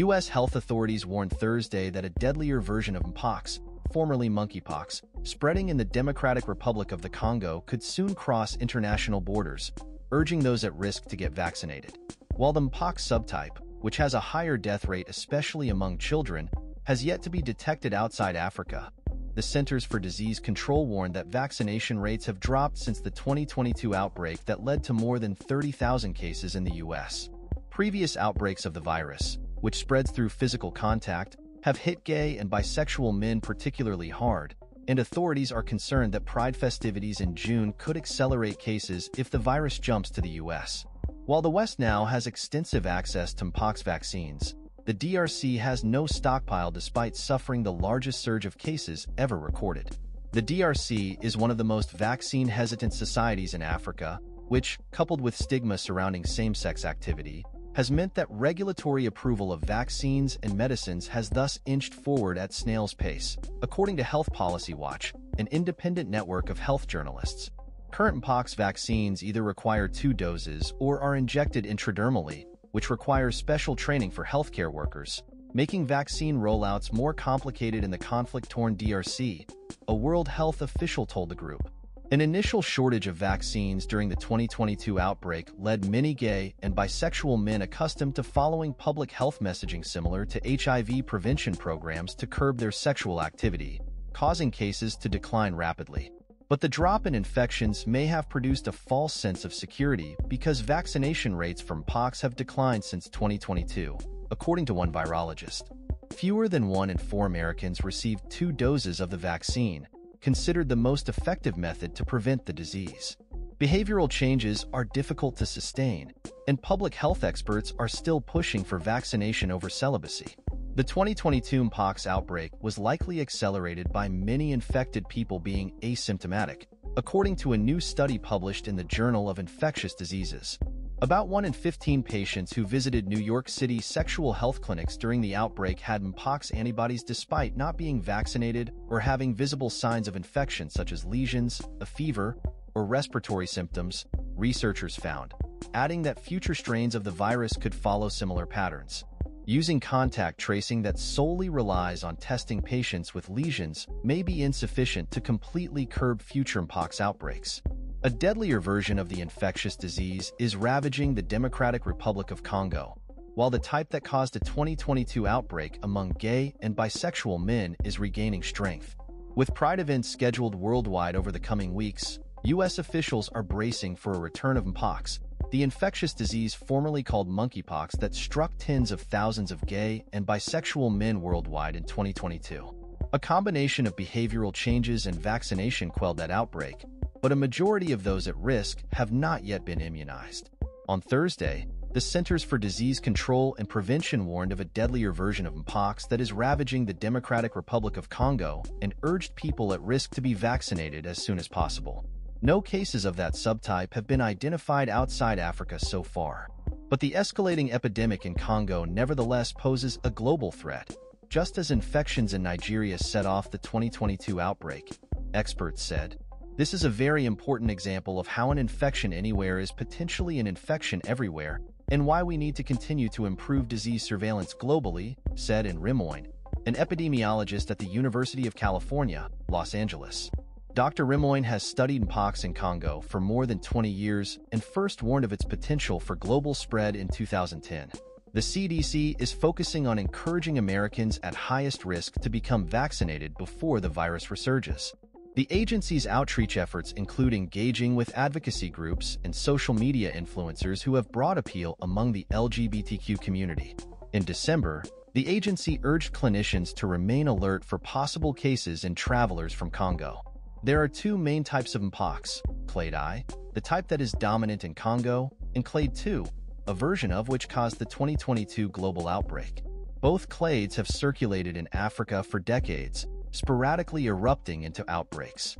U.S. health authorities warned Thursday that a deadlier version of Mpox, formerly monkeypox, spreading in the Democratic Republic of the Congo could soon cross international borders, urging those at risk to get vaccinated. While the Mpox subtype, which has a higher death rate especially among children, has yet to be detected outside Africa, the Centers for Disease Control warned that vaccination rates have dropped since the 2022 outbreak that led to more than 30,000 cases in the U.S. Previous outbreaks of the virus, which spreads through physical contact, have hit gay and bisexual men particularly hard, and authorities are concerned that Pride festivities in June could accelerate cases if the virus jumps to the U.S. While the West now has extensive access to Mpox vaccines, the DRC has no stockpile despite suffering the largest surge of cases ever recorded. The DRC is one of the most vaccine-hesitant societies in Africa, which, coupled with stigma surrounding same-sex activity, has meant that regulatory approval of vaccines and medicines has thus inched forward at snail's pace, according to Health Policy Watch, an independent network of health journalists. Current Mpox vaccines either require 2 doses or are injected intradermally, which requires special training for healthcare workers, making vaccine rollouts more complicated in the conflict-torn DRC, a World Health official told the group. An initial shortage of vaccines during the 2022 outbreak led many gay and bisexual men accustomed to following public health messaging similar to HIV prevention programs to curb their sexual activity, causing cases to decline rapidly. But the drop in infections may have produced a false sense of security because vaccination rates from Mpox have declined since 2022, according to one virologist. Fewer than 1 in 4 Americans received 2 doses of the vaccine, considered the most effective method to prevent the disease. Behavioral changes are difficult to sustain, and public health experts are still pushing for vaccination over celibacy. The 2022 Mpox outbreak was likely accelerated by many infected people being asymptomatic, according to a new study published in the Journal of Infectious Diseases. About 1 in 15 patients who visited New York City sexual health clinics during the outbreak had Mpox antibodies despite not being vaccinated or having visible signs of infection such as lesions, a fever, or respiratory symptoms, researchers found, adding that future strains of the virus could follow similar patterns. Using contact tracing that solely relies on testing patients with lesions may be insufficient to completely curb future Mpox outbreaks. A deadlier version of the infectious disease is ravaging the Democratic Republic of Congo, while the type that caused a 2022 outbreak among gay and bisexual men is regaining strength. With Pride events scheduled worldwide over the coming weeks, U.S. officials are bracing for a return of Mpox, the infectious disease formerly called monkeypox that struck tens of thousands of gay and bisexual men worldwide in 2022. A combination of behavioral changes and vaccination quelled that outbreak, but a majority of those at risk have not yet been immunized. On Thursday, the Centers for Disease Control and Prevention warned of a deadlier version of Mpox that is ravaging the Democratic Republic of Congo and urged people at risk to be vaccinated as soon as possible. No cases of that subtype have been identified outside Africa so far, but the escalating epidemic in Congo nevertheless poses a global threat, just as infections in Nigeria set off the 2022 outbreak, experts said. This is a very important example of how an infection anywhere is potentially an infection everywhere, and why we need to continue to improve disease surveillance globally, said in Rimoin, an epidemiologist at the University of California, Los Angeles. Dr. Rimoin has studied Mpox in Congo for more than 20 years and first warned of its potential for global spread in 2010. The CDC is focusing on encouraging Americans at highest risk to become vaccinated before the virus resurges. The agency's outreach efforts include engaging with advocacy groups and social media influencers who have broad appeal among the LGBTQ community. In December, the agency urged clinicians to remain alert for possible cases in travelers from Congo. There are 2 main types of Mpox, clade I, the type that is dominant in Congo, and clade 2, a version of which caused the 2022 global outbreak. Both clades have circulated in Africa for decades, sporadically erupting into outbreaks.